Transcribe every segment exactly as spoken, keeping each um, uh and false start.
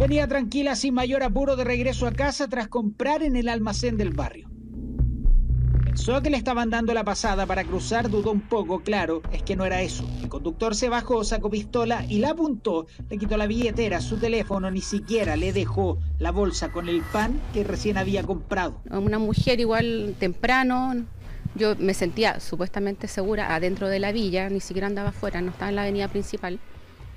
Venía tranquila, sin mayor apuro, de regreso a casa tras comprar en el almacén del barrio. Pensó que le estaban dando la pasada para cruzar, dudó un poco, claro, es que no era eso. El conductor se bajó, sacó pistola y la apuntó, le quitó la billetera, su teléfono, ni siquiera le dejó la bolsa con el pan que recién había comprado. Una mujer igual temprano, yo me sentía supuestamente segura adentro de la villa, ni siquiera andaba afuera, no estaba en la avenida principal.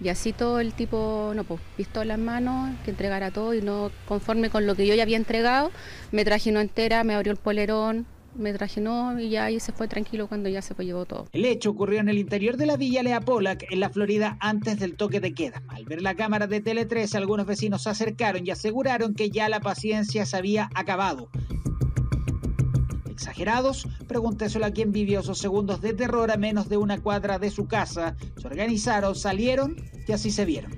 Y así todo el tipo, no, pues pistola en mano, que entregara todo y no conforme con lo que yo ya había entregado, me trajinó entera, me abrió el polerón. Me trajinó y ya y se fue tranquilo cuando ya se llevó todo. El hecho ocurrió en el interior de la villa Lea Pollack, en la Florida, antes del toque de queda. Al ver la cámara de Tele tres, algunos vecinos se acercaron y aseguraron que ya la paciencia se había acabado. Exagerados, pregúnteselo a quien vivió esos segundos de terror a menos de una cuadra de su casa. Se organizaron, salieron y así se vieron.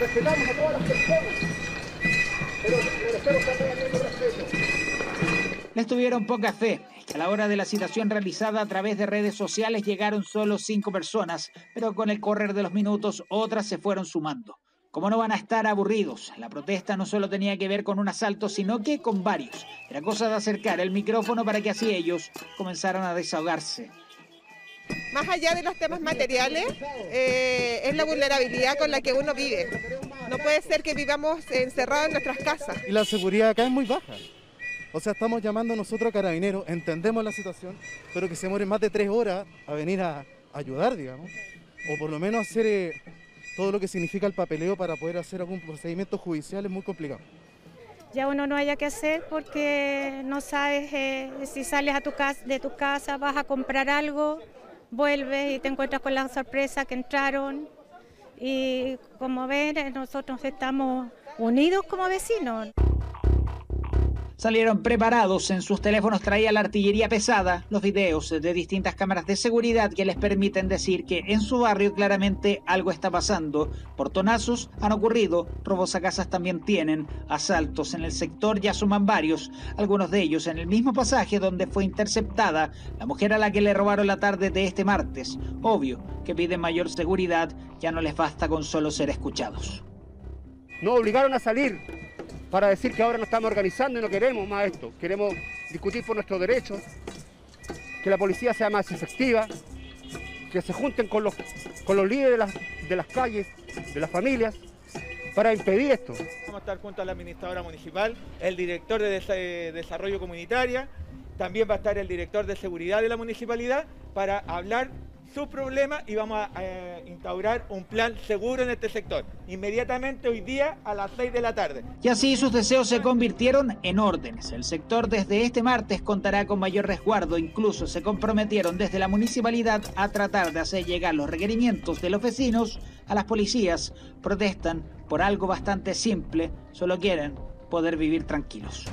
Respetamos a todas las personas, pero merecemos también el mismo respeto. Les tuvieron poca fe. A la hora de la citación realizada a través de redes sociales llegaron solo cinco personas, pero con el correr de los minutos otras se fueron sumando. Como no van a estar aburridos, la protesta no solo tenía que ver con un asalto, sino que con varios. Era cosa de acercar el micrófono para que así ellos comenzaran a desahogarse. Más allá de los temas materiales, eh, es la vulnerabilidad con la que uno vive. No puede ser que vivamos encerrados en nuestras casas. Y la seguridad acá es muy baja. O sea, estamos llamando nosotros a carabineros, entendemos la situación, pero que se mueren más de tres horas a venir a ayudar, digamos, o por lo menos hacer eh, todo lo que significa el papeleo para poder hacer algún procedimiento judicial es muy complicado. Ya uno no haya que hacer porque no sabes eh, si sales a tu casa, de tu casa, vas a comprar algo, vuelves y te encuentras con la sorpresa que entraron y como ven nosotros estamos unidos como vecinos. Salieron preparados, en sus teléfonos traía la artillería pesada, los videos de distintas cámaras de seguridad que les permiten decir que en su barrio claramente algo está pasando. Portonazos han ocurrido, robos a casas también tienen, asaltos en el sector ya suman varios, algunos de ellos en el mismo pasaje donde fue interceptada la mujer a la que le robaron la tarde de este martes. Obvio que piden mayor seguridad, ya no les basta con solo ser escuchados. Nos obligaron a salir para decir que ahora nos estamos organizando y no queremos más esto. Queremos discutir por nuestros derechos, que la policía sea más efectiva, que se junten con los, con los líderes de las, de las calles, de las familias, para impedir esto. Vamos a estar junto a la administradora municipal, el director de des- desarrollo comunitario, también va a estar el director de seguridad de la municipalidad para hablar sus problemas y vamos a eh, instaurar un plan seguro en este sector, inmediatamente hoy día a las seis de la tarde. Y así sus deseos se convirtieron en órdenes. El sector desde este martes contará con mayor resguardo, incluso se comprometieron desde la municipalidad a tratar de hacer llegar los requerimientos de los vecinos a las policías. Protestan por algo bastante simple, solo quieren poder vivir tranquilos.